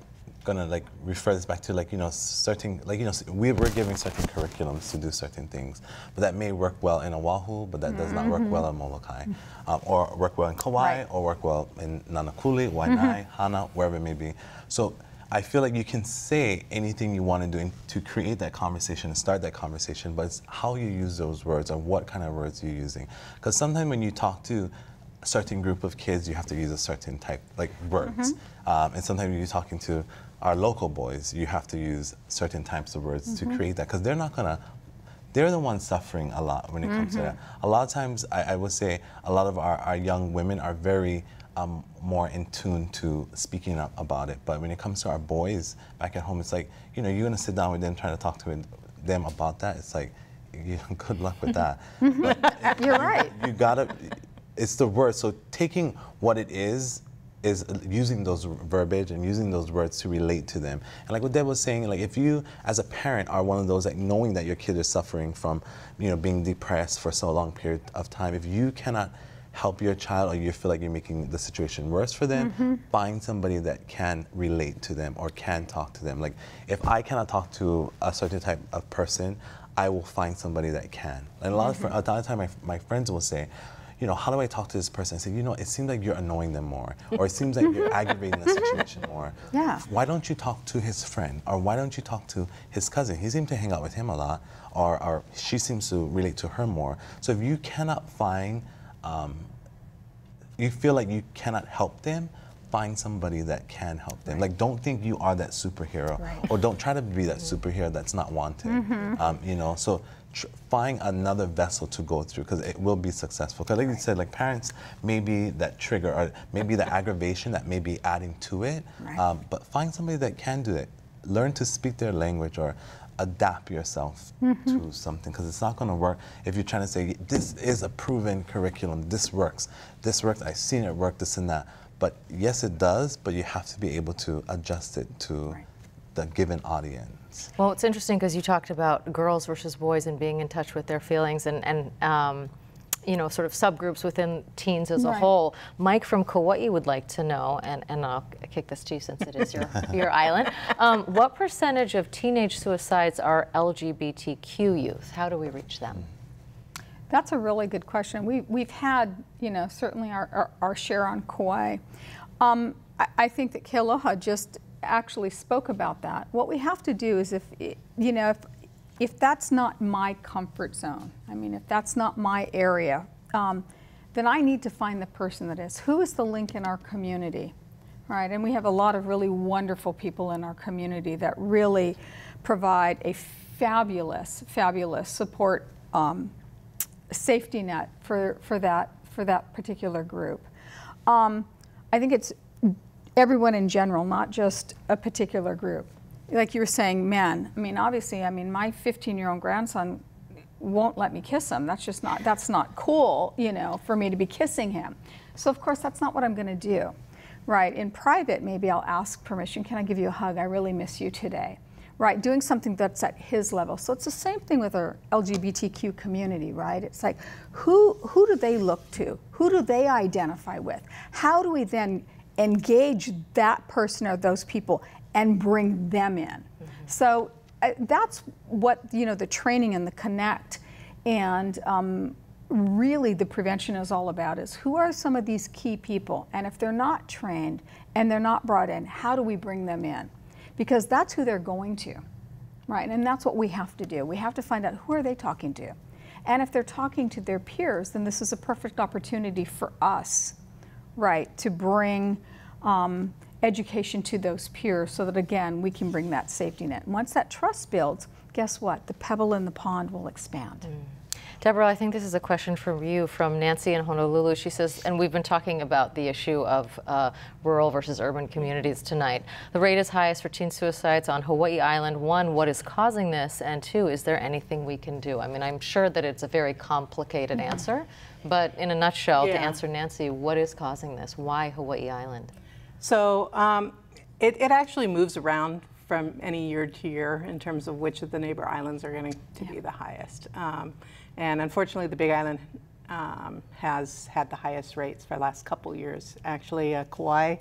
gonna like refer this back to like you know certain like you know we were giving certain curriculums to do certain things, but that may work well in Oahu, but that does mm-hmm. not work well in Molokai, um, or work well in Kauai, right. or work well in Nanakuli, Wainai, mm-hmm. Hana, wherever it may be. So I feel like you can say anything you want to do to create that conversation and start that conversation, but it's how you use those words or what kind of words you're using. Because sometimes when you talk to a certain group of kids, you have to use a certain type like words, mm-hmm. um, and sometimes you're talking to our local boys, you have to use certain types of words mm-hmm. to create that, because they're not gonna, they're the ones suffering a lot when it mm-hmm. comes to that. A lot of times, I, I would say, a lot of our, our young women are very um, more in tune to speaking up about it, but when it comes to our boys back at home, it's like, you know, you're gonna sit down with them, trying to talk to them about that, it's like, you know, good luck with that. But you're right. You, you gotta, it's the word, so taking what it is is using those verbiage and using those words to relate to them. And like what Deb was saying, like if you as a parent are one of those like knowing that your kid is suffering from, you know, being depressed for so long period of time, if you cannot help your child or you feel like you're making the situation worse for them, mm-hmm. find somebody that can relate to them or can talk to them. Like if I cannot talk to a certain type of person, I will find somebody that can. And a lot mm-hmm. of, a lot of time my, my friends will say, you know, how do I talk to this person? I say, you know, it seems like you're annoying them more, or it seems like you're aggravating the situation more. Yeah. Why don't you talk to his friend, or why don't you talk to his cousin? He seems to hang out with him a lot, or, or she seems to relate to her more. So if you cannot find, um, you feel like you cannot help them, find somebody that can help them. Right. Like, don't think you are that superhero, right. or don't try to be that superhero that's not wanted, mm-hmm. um, you know? So. Find another vessel to go through, because it will be successful. Because like you said, like parents, maybe that trigger or maybe the aggravation that may be adding to it, right. um, but find somebody that can do it. Learn to speak their language or adapt yourself mm-hmm. to something, because it's not going to work if you're trying to say, this is a proven curriculum, this works, this works, I've seen it work, this and that. But yes, it does, but you have to be able to adjust it to right. the given audience. Well, it's interesting because you talked about girls versus boys and being in touch with their feelings and, and um, you know, sort of subgroups within teens as right. a whole. Mike from Kauai would like to know, and, and I'll kick this to you since it is your, your island, um, what percentage of teenage suicides are L G B T Q youth? How do we reach them? That's a really good question. We, we've had, you know, certainly our, our, our share on Kauai. Um, I, I think that Kealoha just actually spoke about that. What we have to do is if, you know, if, if that's not my comfort zone, I mean, if that's not my area, um, then I need to find the person that is. Who is the link in our community, right? And we have a lot of really wonderful people in our community that really provide a fabulous, fabulous support um, safety net for, for, that, for that particular group. Um, I think it's everyone in general, not just a particular group. Like you were saying, men. I mean, obviously, I mean, my fifteen-year-old grandson won't let me kiss him. That's just not, that's not cool, you know, for me to be kissing him. So, of course, that's not what I'm going to do, right? In private, maybe I'll ask permission. Can I give you a hug? I really miss you today, right? Doing something that's at his level. So it's the same thing with our L G B T Q community, right? It's like, who, who do they look to? Who do they identify with? How do we then engage that person or those people and bring them in? Mm-hmm. So uh, that's what, you know, the training and the connect and um, really the prevention is all about, is who are some of these key people? And if they're not trained and they're not brought in, how do we bring them in? Because that's who they're going to, right? And that's what we have to do. We have to find out, who are they talking to? And if they're talking to their peers, then this is a perfect opportunity for us, right, to bring um, education to those peers so that, again, we can bring that safety net. And once that trust builds, guess what? The pebble in the pond will expand. Mm. Deborah, I think this is a question from you from Nancy in Honolulu. She says, and we've been talking about the issue of uh, rural versus urban communities tonight. The rate is highest for teen suicides on Hawaii Island. One, what is causing this? And two, is there anything we can do? I mean, I'm sure that it's a very complicated mm-hmm. answer, but in a nutshell, yeah. to answer Nancy, what is causing this? Why Hawaii Island? So um, it, it actually moves around from any year to year in terms of which of the neighbor islands are going to yeah. be the highest. Um, and unfortunately, the Big Island um, has had the highest rates for the last couple years. Actually, uh, Kauai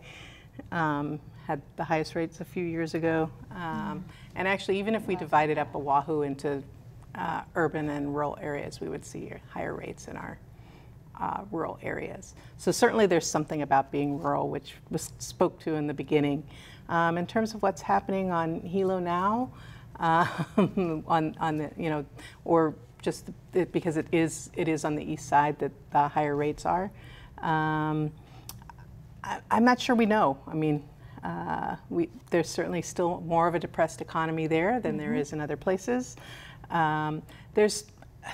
um, had the highest rates a few years ago. Um, and actually, even if we divided up Oahu into uh, urban and rural areas, we would see higher rates in our Uh, rural areas. So certainly there's something about being rural, which was spoke to in the beginning. Um, in terms of what's happening on Hilo now, uh, on, on the, you know, or just the, because it is, it is on the east side that the higher rates are, um, I, I'm not sure we know. I mean, uh, we, there's certainly still more of a depressed economy there than mm-hmm. there is in other places. Um, there's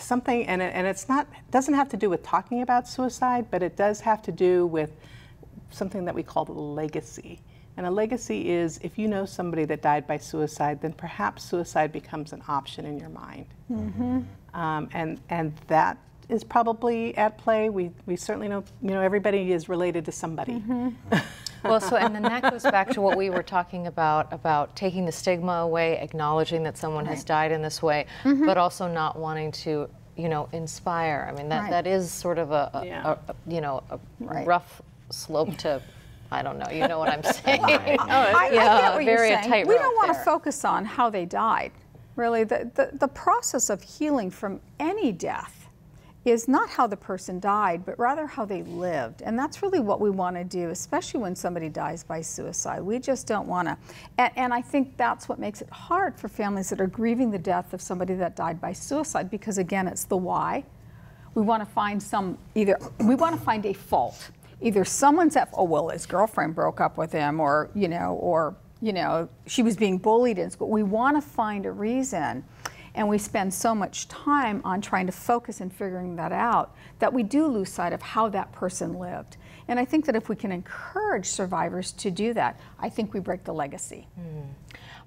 something, and it, and it's not, doesn't have to do with talking about suicide, but it does have to do with something that we call the legacy. And a legacy is, if you know somebody that died by suicide, then perhaps suicide becomes an option in your mind. Mm-hmm. um, and and that is probably at play. We we certainly know, you know, everybody is related to somebody. Mm-hmm. Well, so, and then that goes back to what we were talking about, about taking the stigma away, acknowledging that someone right. has died in this way, mm-hmm. but also not wanting to, you know, inspire. I mean, that, right. that is sort of a, a, yeah. a, a you know, a right. rough slope to, I don't know, you know what I'm saying? Well, I, I, yeah, I get what very you're saying. We don't want there. to focus on how they died. Really, the, the, the process of healing from any death is not how the person died, but rather how they lived. And that's really what we want to do, especially when somebody dies by suicide. We just don't want to. And, and I think that's what makes it hard for families that are grieving the death of somebody that died by suicide, because again, it's the why. We want to find some, either, we want to find a fault. Either someone's at, oh, well, his girlfriend broke up with him, or, you know, or, you know, she was being bullied in school. We want to find a reason. And we spend so much time on trying to focus and figuring that out that we do lose sight of how that person lived. And I think that if we can encourage survivors to do that, I think we break the legacy. Mm.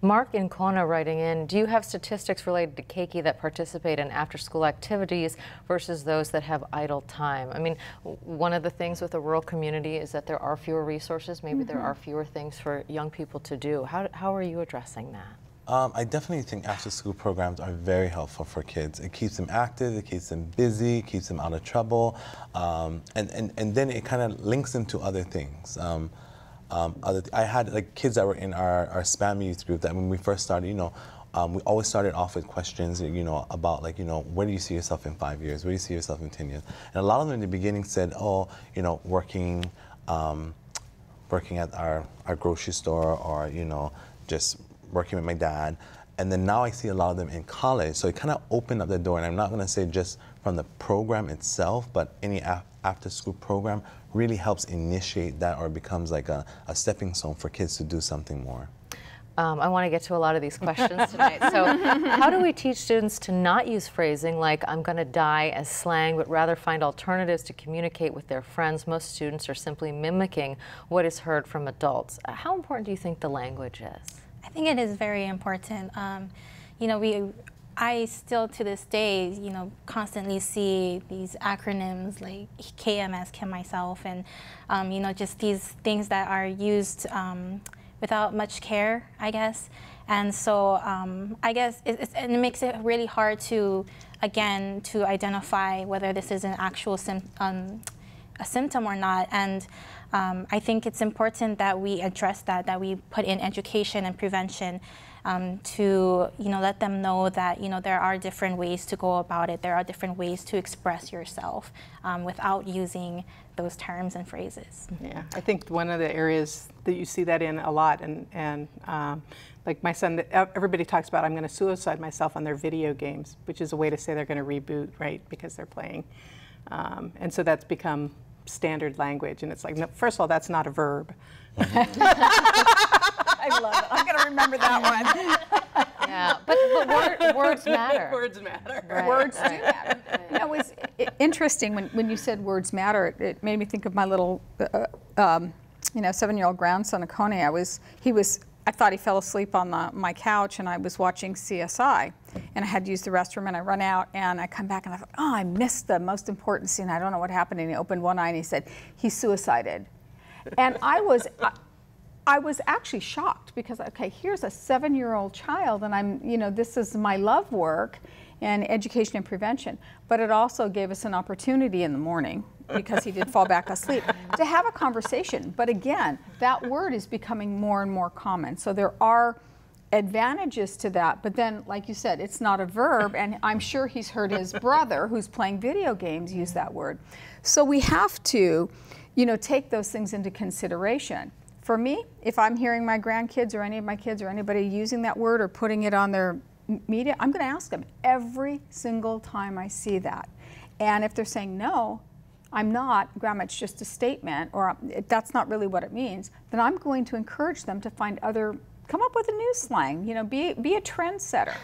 Mark in Kona writing in, do you have statistics related to keiki that participate in after-school activities versus those that have idle time? I mean, one of the things with a rural community is that there are fewer resources, maybe mm-hmm. there are fewer things for young people to do. How, how are you addressing that? Um, I definitely think after-school programs are very helpful for kids. It keeps them active, it keeps them busy, it keeps them out of trouble, um, and, and, and then it kind of links them to other things. Um, um, other th I had like kids that were in our, our SPAM youth group that when we first started, you know, um, we always started off with questions, you know, about like, you know, where do you see yourself in five years? Where do you see yourself in ten years? And a lot of them in the beginning said, oh, you know, working, um, working at our, our grocery store or, you know, just working with my dad, and then now I see a lot of them in college. So it kind of opened up the door, and I'm not going to say just from the program itself, but any after-school program really helps initiate that or becomes like a, a stepping stone for kids to do something more. Um, I want to get to a lot of these questions tonight. So how do we teach students to not use phrasing like I'm going to die as slang, but rather find alternatives to communicate with their friends? Most students are simply mimicking what is heard from adults. How important do you think the language is? I think it is very important. Um, you know, we, I still to this day, you know, constantly see these acronyms like K M S, Kim Myself, and, um, you know, just these things that are used um, without much care, I guess. And so um, I guess it, it's, and it makes it really hard to, again, to identify whether this is an actual symptom, um, a symptom or not. And um, I think it's important that we address that, that we put in education and prevention um, to, you know, let them know that, you know, there are different ways to go about it. There are different ways to express yourself um, without using those terms and phrases. Yeah, I think one of the areas that you see that in a lot, and, and um, like my son, everybody talks about, I'm going to suicide myself on their video games, which is a way to say they're going to reboot, right, because they're playing. Um, and so that's become standard language, and it's like, no, first of all, that's not a verb. Mm-hmm. I love it. I'm going to remember that one. Yeah, but, but word, words matter. Words matter. Right, words right. do matter. Right. That was interesting when, when you said words matter. It, it made me think of my little, uh, um, you know, seven-year-old grandson, Akone. I was, he was, I thought he fell asleep on the, my couch, and I was watching C S I, and I had to use the restroom, and I run out, and I come back, and I thought, oh, I missed the most important scene. I don't know what happened, and he opened one eye, and he said, he suicided. And I was, I, I was actually shocked, because, okay, here's a seven-year-old child, and I'm, you know, this is my love work, and education and prevention. But it also gave us an opportunity in the morning, because he did fall back asleep, to have a conversation. But again, that word is becoming more and more common. So there are advantages to that. But then, like you said, it's not a verb. And I'm sure he's heard his brother, who's playing video games, use that word. So we have to, you know, take those things into consideration. For me, if I'm hearing my grandkids or any of my kids or anybody using that word or putting it on their media, I'm going to ask them every single time I see that. And if they're saying no, I'm not, Grandma, it's just a statement, or that's not really what it means, then I'm going to encourage them to find other, come up with a new slang, you know, be, be a trendsetter.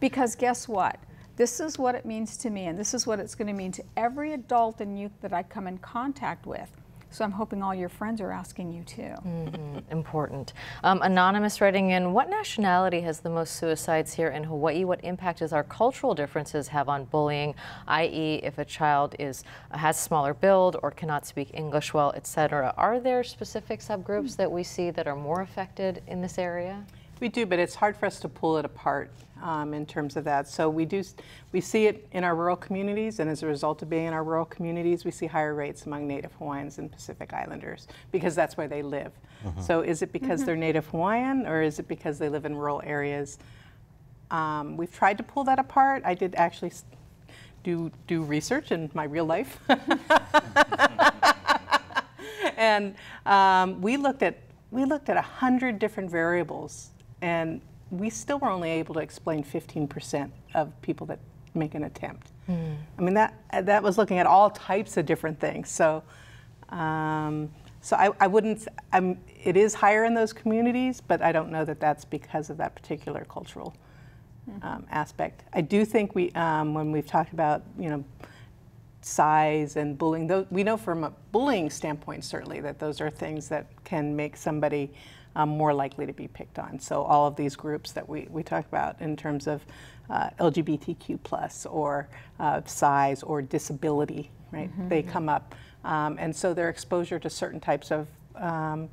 Because guess what? This is what it means to me, and this is what it's going to mean to every adult and youth that I come in contact with. So I'm hoping all your friends are asking you too. Mm-hmm. Important. Um, Anonymous writing in, what nationality has the most suicides here in Hawaii? What impact does our cultural differences have on bullying, that is if a child is has smaller build or cannot speak English well, et cetera? Are there specific subgroups that we see that are more affected in this area? We do, but it's hard for us to pull it apart um, in terms of that. So we do, we see it in our rural communities, and as a result of being in our rural communities, we see higher rates among Native Hawaiians and Pacific Islanders, because that's where they live. Uh-huh. So is it because mm-hmm. they're Native Hawaiian, or is it because they live in rural areas? Um, we've tried to pull that apart. I did actually do, do research in my real life. And um, we looked at, we looked at one hundred different variables, and we still were only able to explain fifteen percent of people that make an attempt. Mm. I mean, that that was looking at all types of different things. So, um, so I, I wouldn't. I'm, it is higher in those communities, but I don't know that that's because of that particular cultural mm. um, aspect. I do think we, um, when we've talked about, you know, size and bullying. Those, we know from a bullying standpoint, certainly, that those are things that can make somebody um, more likely to be picked on. So all of these groups that we, we talk about in terms of uh, L G B T Q plus or uh, size or disability, right? Mm-hmm. They come up. Um, and so their exposure to certain types of um,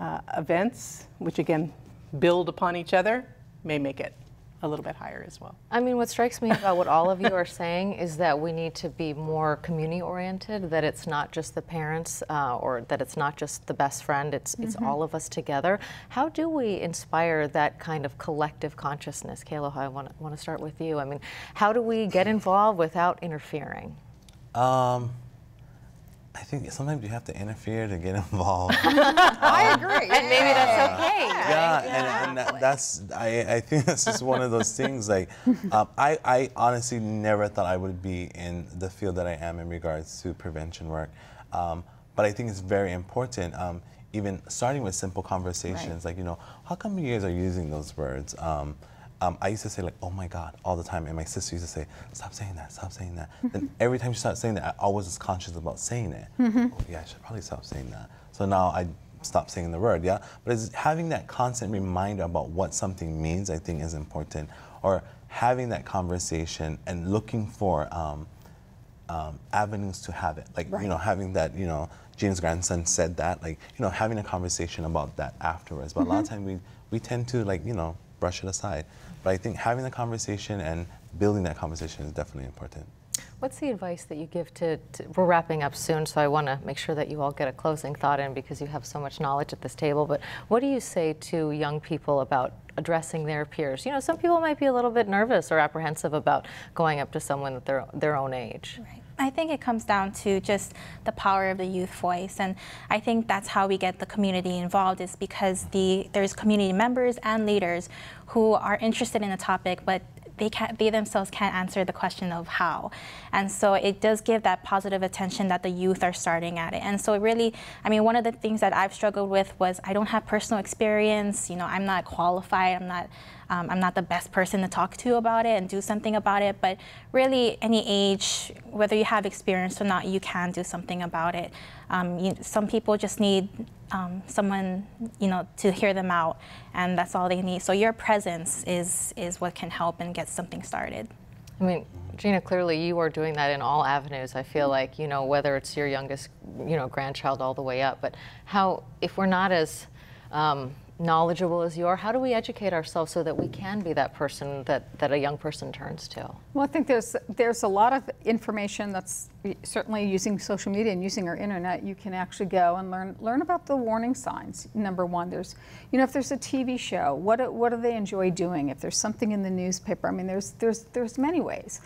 uh, events, which again, build upon each other, may make it a little bit higher as well. I mean, what strikes me about what all of you are saying is that we need to be more community oriented, that it's not just the parents uh, or that it's not just the best friend, it's, mm-hmm. it's all of us together. How do we inspire that kind of collective consciousness? Kealoha, I want to start with you. I mean, how do we get involved without interfering? Um, I think sometimes you have to interfere to get involved. I um, agree. And maybe that's okay. Uh, right? Yeah, yeah, and, and that, that's, I, I think that's just one of those things. Like, um, I, I honestly never thought I would be in the field that I am in regards to prevention work. Um, but I think it's very important, um, even starting with simple conversations. Right. Like, you know, how come you guys are using those words? Um, Um, I used to say, like, oh my God, all the time. And my sister used to say, stop saying that, stop saying that. Then every time she started saying that, I always was conscious about saying it. Mm-hmm. Oh, yeah, I should probably stop saying that. So now I stop saying the word, yeah? But it's having that constant reminder about what something means, I think, is important. Or having that conversation and looking for um, um, avenues to have it. Like, right. you know, having that, you know, Gene's grandson said that. Like, you know, having a conversation about that afterwards. But mm-hmm. a lot of times we, we tend to, like, you know, brush it aside. But I think having the conversation and building that conversation is definitely important. What's the advice that you give to, to we're wrapping up soon, so I want to make sure that you all get a closing thought in because you have so much knowledge at this table, but what do you say to young people about addressing their peers? You know, some people might be a little bit nervous or apprehensive about going up to someone at their, their own age. Right. I think it comes down to just the power of the youth voice, and I think that's how we get the community involved, is because the, there's community members and leaders who are interested in the topic, but they, can't, they themselves can't answer the question of how. And so it does give that positive attention that the youth are starting at it. And so it really, I mean, one of the things that I've struggled with was I don't have personal experience, you know, I'm not qualified, I'm not, um, I'm not the best person to talk to about it and do something about it, but really any age, whether you have experience or not, you can do something about it. Um, you, some people just need um, someone, you know, to hear them out, and that's all they need. So your presence is, is what can help and get something started. I mean, Gina, clearly you are doing that in all avenues. I feel like, you know, whether it's your youngest, you know, grandchild all the way up, but how, if we're not as um, knowledgeable as you are, how do we educate ourselves so that we can be that person that, that a young person turns to? Well, I think there's, there's a lot of information that's certainly using social media and using our internet. You can actually go and learn, learn about the warning signs. Number one, there's, you know, if there's a T V show, what, what do they enjoy doing? If there's something in the newspaper, I mean, there's, there's, there's many ways.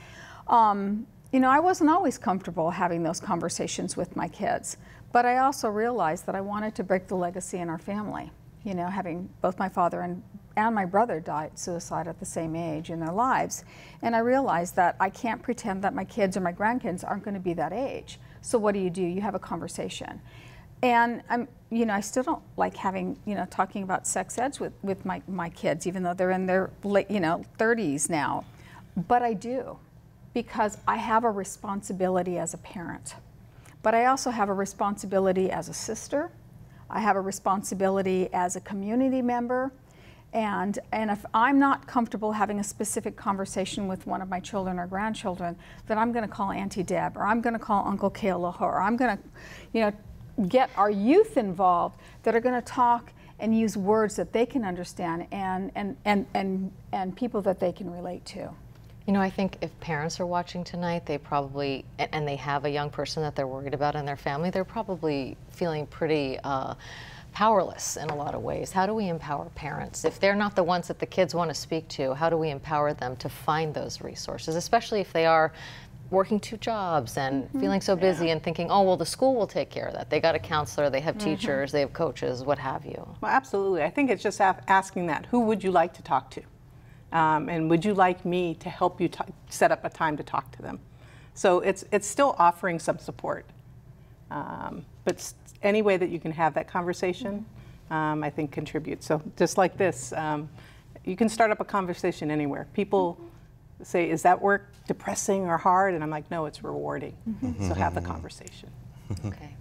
Um, you know, I wasn't always comfortable having those conversations with my kids, but I also realized that I wanted to break the legacy in our family. You know, having both my father and, and my brother die at suicide at the same age in their lives. And I realized that I can't pretend that my kids or my grandkids aren't going to be that age. So what do you do? You have a conversation. And, I'm, you know, I still don't like having, you know, talking about sex eds with, with my, my kids, even though they're in their late, you know, thirties now. But I do, because I have a responsibility as a parent. But I also have a responsibility as a sister. I have a responsibility as a community member, and, and if I'm not comfortable having a specific conversation with one of my children or grandchildren, then I'm gonna call Auntie Deb, or I'm gonna call Uncle Kealoha, or I'm gonna, you know, get our youth involved that are gonna talk and use words that they can understand and, and, and, and, and people that they can relate to. You know, I think if parents are watching tonight, they probably, and they have a young person that they're worried about in their family, they're probably feeling pretty uh, powerless in a lot of ways. How do we empower parents? If they're not the ones that the kids want to speak to, how do we empower them to find those resources, especially if they are working two jobs and mm-hmm. feeling so busy yeah. and thinking, oh, well, the school will take care of that. They got a counselor, they have mm-hmm. teachers, they have coaches, what have you. Well, absolutely. I think it's just asking that. Who would you like to talk to? Um, and would you like me to help you t set up a time to talk to them? So it's, it's still offering some support. Um, but any way that you can have that conversation, um, I think contributes. So just like this, um, you can start up a conversation anywhere. People say, is that work depressing or hard? And I'm like, no, it's rewarding. Mm-hmm. So have the conversation. Okay.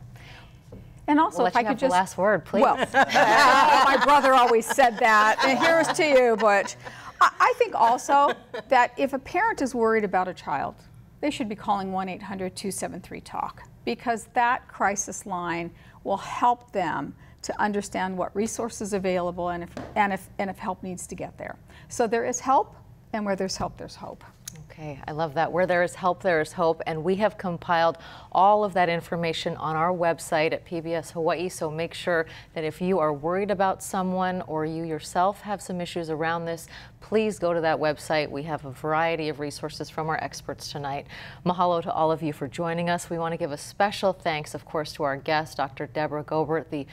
And also, we'll if I could just the last word, please. Well, my brother always said that, and here's to you, Butch. I, I think also that if a parent is worried about a child, they should be calling one eight hundred two seven three talk, because that crisis line will help them to understand what resources are available and if, and if, and if help needs to get there. So there is help, and where there's help, there's hope. Okay, I love that. Where there is help, there is hope. And we have compiled all of that information on our website at P B S Hawaii. So make sure that if you are worried about someone or you yourself have some issues around this, please go to that website. We have a variety of resources from our experts tonight. Mahalo to all of you for joining us. We want to give a special thanks, of course, to our guest, Doctor Deborah Gobert, the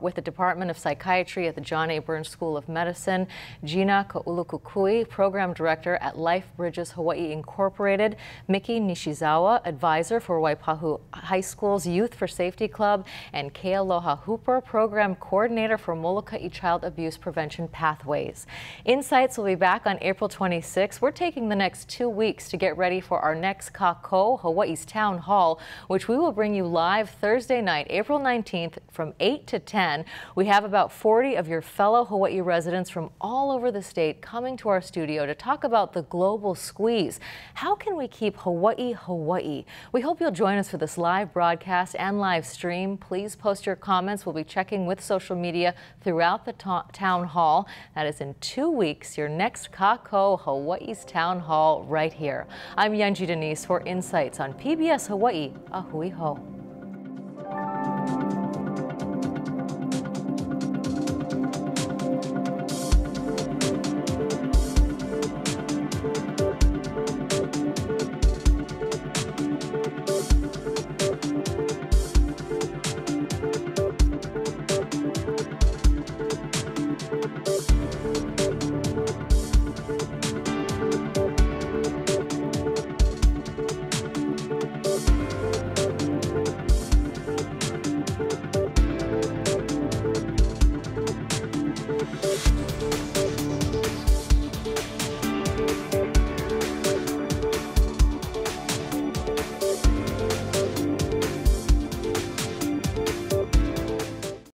with the Department of Psychiatry at the John A. Burns School of Medicine, Gina Kaulukukui, Program Director at Life Bridges Hawaii Incorporated, Mickey Nishizawa, Advisor for Waipahu High School's Youth for Safety Club, and Kealoha Hooper, Program Coordinator for Moloka'i Child Abuse Prevention Pathways. INSIGHTS will be back on April twenty-sixth. We're taking the next two weeks to get ready for our next Kākou, Hawaii's Town Hall, which we will bring you live Thursday night, April nineteenth, from eight to ten. We have about forty of your fellow Hawaii residents from all over the state coming to our studio to talk about the global squeeze. How can we keep Hawaii Hawaii? We hope you'll join us for this live broadcast and live stream. Please post your comments. We'll be checking with social media throughout the town hall. That is in two weeks. Your next Kākou, Hawaii's Town Hall, right here. I'm Yenji Denise for INSIGHTS on P B S Hawaii. Ahui ho.